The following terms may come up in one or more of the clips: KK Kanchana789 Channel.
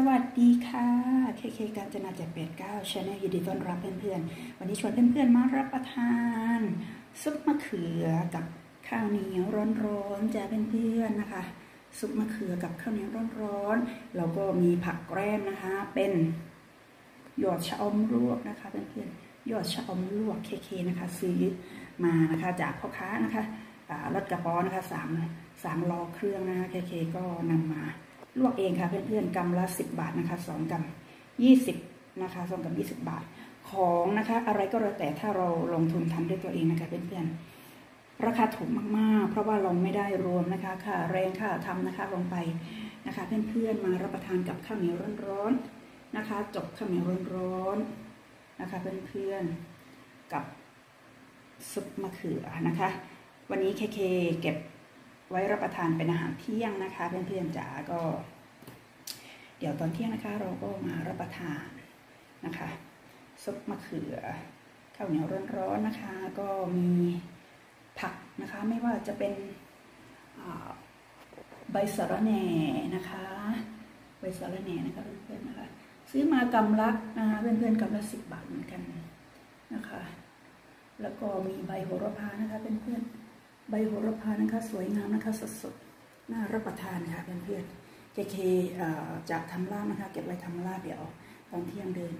สวัสดีค่ะเคกาญจนา789 Channel ยินดีต้อนรับเพื่อนๆวันนี้ชวนเพื่อนๆมารับประทานซุปมะเขือกับข้าวเหนียวร้อนๆจ้ะเพื่อนๆนะคะซุปมะเขือกับข้าวเหนียวร้อนๆแล้วก็มีผักแกล้มนะคะเป็นหยอดชะอมลวกนะคะเพื่อนๆหยอดชะอมลวกเคนะคะซื้อมานะคะจากพ่อค้านะคะรถกระป๋อนะคะ3ล้อเครื่องนะคะเคก็นำมาลวกเองค่ะเพื่อนๆกำละ10 บาทนะคะ2กำ20นะคะ2กำ20 บาทของนะคะอะไรก็แล้วแต่ถ้าเราลงทุนทำด้วยตัวเองนะคะเพื่อนๆราคาถูกมากๆเพราะว่าเราไม่ได้รวมนะคะค่าแรงค่าทำนะคะลงไปนะคะเพื่อนๆมารับประทานกับข้าวเหนียวร้อนๆนะคะจบข้าวเหนียวร้อนๆนะคะเพื่อนๆกับซุปมะเขือนะคะวันนี้เคเก็บไว้รับประทานเป็นอาหารเที่ยงนะคะเพื่อนๆจ๋าก็เดี๋ยวตอนเที่ยงนะคะเราก็มารับประทานนะคะซุปมะเขือข้าวเหนียวร้อนๆนะคะก็มีผักนะคะไม่ว่าจะเป็นใบสะระแหน่นะคะใบสะระแหน่นะคะเพื่อนๆนะคะซื้อมากำลักนะคะเพื่อนๆกำลัก10 บาทเหมือนกันนะคะแล้วก็มีใบโหระพานะคะเพื่อนๆใบโหระพานะคะสวยงามนะคะสดๆน่ารับประทานค่ะเพื่อนๆเคจะทำลาบนะคะเก็บไว้ทำลาบเดี๋ยวตอนเที่ยงเดิน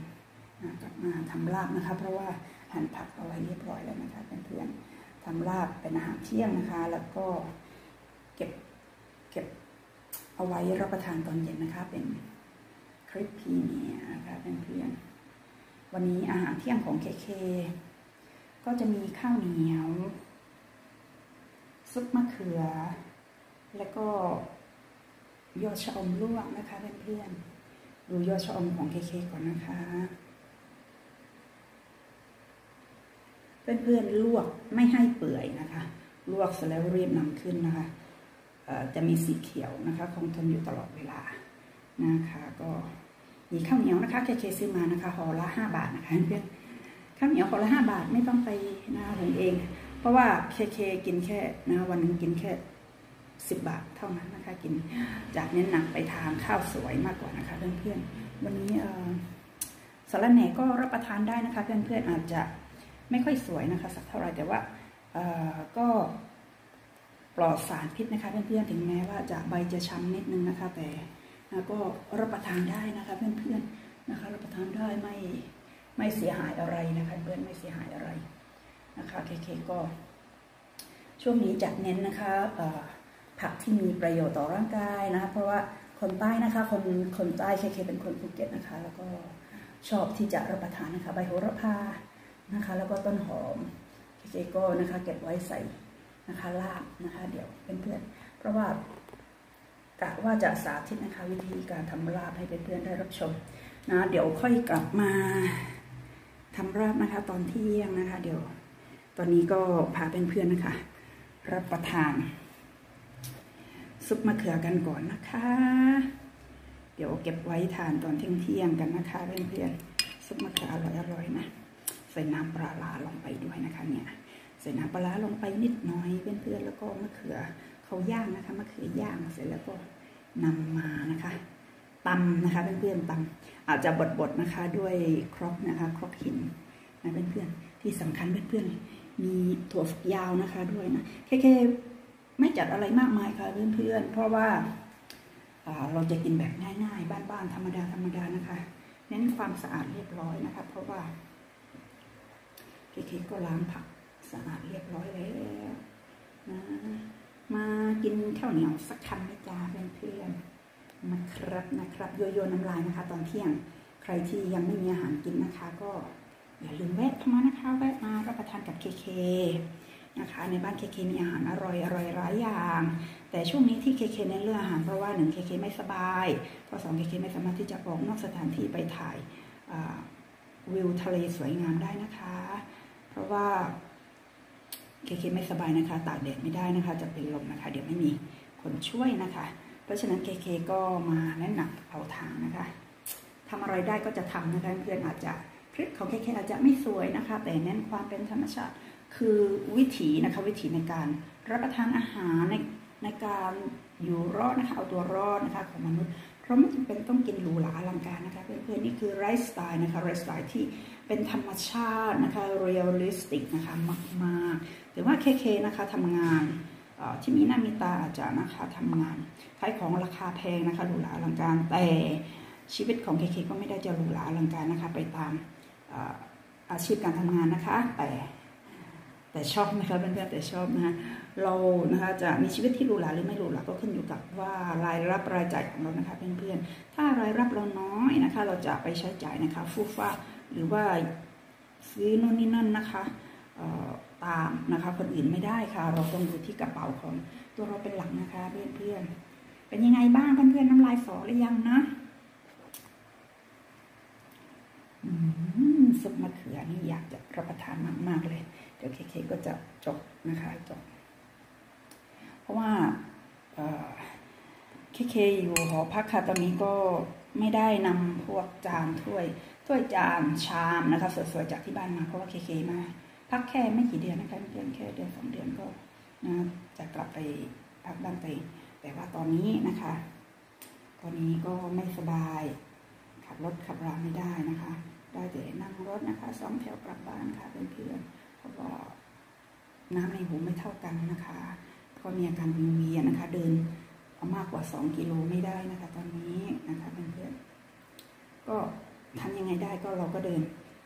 กลับมาทำลาบนะคะเพราะว่าหั่นผักเอาไว้เรียบร้อยแล้วนะคะเพื่อนๆทำลาบเป็นอาหารเที่ยงนะคะแล้วก็เก็บเอาไว้รับประทานตอนเย็นนะคะเป็นคลิปพีเนียนะคะเพื่อนๆวันนี้อาหารเที่ยงของเคก็จะมีข้าวเหนียวซุปมะเขือแล้วก็ยอดชะอมลวกนะคะเพื่อนๆดูยอดชะอมของเคก่อนนะคะเพื่อนๆลวกไม่ให้เปื่อยนะคะลวกเสร็จแล้วรีบนำขึ้นนะคะจะมีสีเขียวนะคะคงทนอยู่ตลอดเวลานะคะก็มีข้าวเหนียวนะคะเคซื้อมานะคะห่อละ5 บาทนะคะเพื่อนข้าวเหนียวห่อละ5 บาทไม่ต้องไปนะคะหุงเองเพราะว่าเคกินแค่นะวันนึงกินแค่10 บาทเท่านั้นนะคะกินจากเน้นหนักไปทางข้าวสวยมากกว่านะคะเพื่อนๆวันนี้สาระแหน่ก็รับประทานได้นะคะเพื่อนๆอาจจะไม่ค่อยสวยนะคะสักเท่าไหร่แต่ว่าก็ปลอดสารพิษนะคะเพื่อนๆถึงแม้ว่าจะใบจะช้ำนิดนึงนะคะแต่ก็รับประทานได้นะคะเพื่อนๆนะคะรับประทานได้ไม่เสียหายอะไรนะคะเพื่อนไม่เสียหายอะไรนะคะเคก็ช่วงนี้จัดเน้นนะคะผักที่มีประโยชน์ต่อร่างกายนะคะเพราะว่าคนใต้นะคะคนใต้เคเป็นคนภูเก็ตนะคะแล้วก็ชอบที่จะรับประทานนะคะใบโหระพานะคะแล้วก็ต้นหอมเคก็นะคะเก็บไว้ใส่นะคะลาบนะคะเดี๋ยวเพื่อนๆเพราะว่ากะว่าจะสาธิตนะคะวิธีการทำลาบให้เพื่อนๆได้รับชมนะเดี๋ยวค่อยกลับมาทำลาบนะคะตอนเที่ยงนะคะเดี๋ยวตอนนี้ก็พาเพื่อนๆนะคะรับประทานซุปมะเขือกันก่อนนะคะเดี๋ยวเก็บไว้ทานตอนเที่ยงๆกันนะคะเพื่อนๆซุปมะเขืออร่อยๆนะใส่น้ำปลาร้าลงไปด้วยนะคะเนี่ยใส่น้ำปลาร้าลงไปนิดน้อยเพื่อนๆแล้วก็มะเขือเขาย่างนะคะมะเขือย่างเสร็จแล้วก็นำมานะคะตำนะคะเพื่อนๆตำอาจจะบดๆนะคะด้วยครกนะคะครกหินนะเพื่อนๆที่สำคัญเพื่อนๆมีถั่วฝักยาวนะคะด้วยนะเคไม่จัดอะไรมากมายค่ะเพื่อนๆเพราะว่าเราจะกินแบบง่ายๆบ้านๆธรรมดานะคะเน้นความสะอาดเรียบร้อยนะคะเพราะว่าเคก็ล้างผักสะอาดเรียบร้อยแล้วนะมากินข้าวเหนียวสักคำไหมจ้าเพื่อนๆนะครับโยนน้ำลายนะคะตอนเที่ยงใครที่ยังไม่มีอาหารกินนะคะก็อย่าลืมแวะเข้ามานะคะแวะมารับประทานกับเคนะคะในบ้านเคมีอาหารอร่อยหลายอย่างแต่ช่วงนี้ที่เคเน้นเรื่องอาหารเพราะว่า1เคไม่สบายเพราะ2เคไม่สามารถที่จะออกนอกสถานที่ไปถ่ายวิวทะเลสวยงามได้นะคะเพราะว่าเคไม่สบายนะคะตากแดดไม่ได้นะคะจะเป็นลมนะคะเดี๋ยวไม่มีคนช่วยนะคะเพราะฉะนั้นเคก็มาแนะนำเอาทางนะคะทำอะไรได้ก็จะทำนะคะเพื่อนอาจจะคลิปของเคอาจจะไม่สวยนะคะแต่เน้นความเป็นธรรมชาติคือวิถีนะคะวิถีในการรับประทานอาหารในการอยู่รอดนะคะเอาตัวรอดนะคะของมนุษย์ เราไม่จำเป็นต้องกินหรูหราอลังการนะคะเพื่อนๆนี่คือไลฟ์สไตล์นะคะไลฟ์สไตล์ที่เป็นธรรมชาตินะคะเรียลลิสติกนะคะมากๆหรือว่าเคนะคะทำงานที่มีหน้ามีตาอาจจะนะคะทำงานขายของราคาแพงนะคะหรูหราอลังการแต่ชีวิตของเคก็ไม่ได้จะหรูหราอลังการนะคะไปตามอาชีพการทำงานนะคะแต่ชอบนะคะเพื่อนๆแต่ชอบนะคะเรานะคะจะมีชีวิตที่หรูหราหรือไม่หรูหราก็ขึ้นอยู่กับว่ารายรับรายจ่ายของเรานะคะเพื่อนๆถ้ารายรับเราน้อยนะคะเราจะไปใช้จ่ายนะคะฟุ่มเฟือยหรือว่าซื้อโน่นนี่นั่นนะคะตามนะคะคนอื่นไม่ได้ค่ะเราต้องดูที่กระเป๋าของตัวเราเป็นหลักนะคะเพื่อนๆเป็นยังไงบ้างเพื่อนๆน้ำลายสอหรือยังนะซุปมะเขือนี่อยากจะรับประทานมากๆเลยเดี๋ยวเคก็จะจบนะคะจบเพราะว่าเคอยู่หอพักค่ะตอนนี้ก็ไม่ได้นำพวกจานถ้วยจานชามนะคะสวยๆจากที่บ้านมาเพราะว่าเคมาพักแค่ไม่กี่เดือนนะคะเพียงแค่เดือนสองเดือนก็นะจะกลับไปพักบ้านตัวเองแต่ว่าตอนนี้นะคะตอนนี้ก็ไม่สบายขับรถขับราไม่ได้นะคะได้แต่นั่งรถนะคะสองแถวกลับบ้านค่ะเพื่อนๆเพราะว่าน้ำในหูไม่เท่ากันนะคะก็มีอาการวิงเวียนนะคะเดินมากกว่า2กิโลไม่ได้นะคะตอนนี้นะคะเพื่อนๆก็ทำยังไงได้ก็เราก็เดิน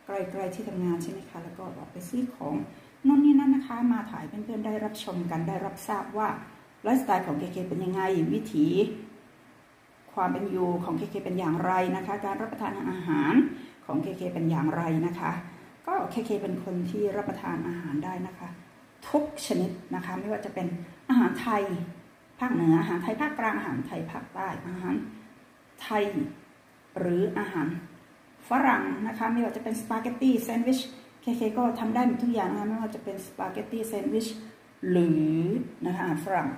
ไกลๆที่ทำงานใช่ไหมคะแล้วก็ออกไปซื้อของโน่นนี่นั่นนะคะมาถ่ายเพื่อนๆได้รับชมกันได้รับทราบว่าไลฟ์สไตล์ของเคเป็นยังไงวิถีความเป็นอยู่ของเคเป็นอย่างไรนะคะการรับประทานอาหารของเคเป็นอย่างไรนะคะก็เคเป็นคนที่รับประทานอาหารได้นะคะทุกชนิดนะคะไม่ว่าจะเป็นอาหารไทยภาคเหนืออาหารไทยภาคกลางอาหารไทยภาคใต้อาหารไทยหรืออาหารฝรั่งนะคะไม่ว่าจะเป็นสปาเกตตี้แซนด์วิชเคก็ทำได้หมดทุกอย่างนะคะไม่ว่าจะเป็นสปาเกตตี้แซนด์วิชหรือนะคะอาหารฝรั่ง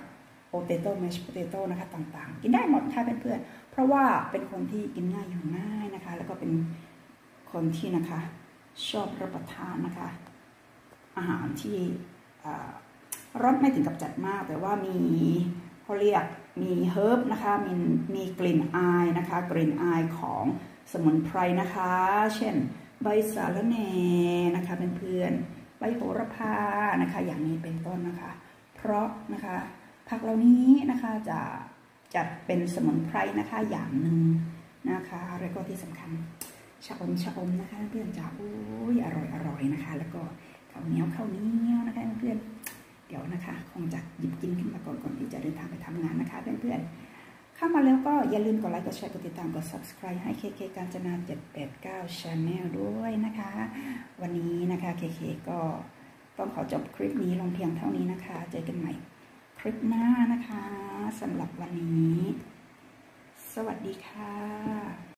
โปเตโต้แมชโปเตโต้นะคะต่างๆกินได้หมดค่ะเพื่อนๆเพราะว่าเป็นคนที่กินง่ายอยู่ง่ายนะคะแล้วก็เป็นคนที่นะคะชอบรับประทานนะคะอาหารที่รสไม่ถึงกับจัดมากแต่ว่ามีเขาเรียกมีเฮิร์บนะคะมีกลิ่นอายนะคะกลิ่นอายของสมุนไพรนะคะเช่นใบสะระแหน่นะคะเป็นเพื่อนใบโหระพานะคะอย่างนี้เป็นต้นนะคะเพราะนะคะผักเหล่านี้นะคะจะจัดเป็นสมุนไพรนะคะอย่างหนึ่งนะคะแล้วก็ที่สำคัญชะอมนะคะเพื่อนจ๋าอุ้ยอร่อยนะคะแล้วก็ข้าวเหนียวนะคะเพื่อนเดี๋ยวนะคะคงจะหยิบกินขึ้นมาก่อนที่จะเดินทางไปทำงานนะคะเพื่อนเข้ามาแล้วก็อย่าลืมกดไลค์กดแชร์กดติดตามกด subscribe ให้ KK กาญจนา789 Channel ด้วยนะคะวันนี้นะคะ KK ก็ต้องขอจบคลิปนี้ลงเพียงเท่านี้นะคะเจอกันใหม่คลิปหน้านะคะสำหรับวันนี้สวัสดีค่ะ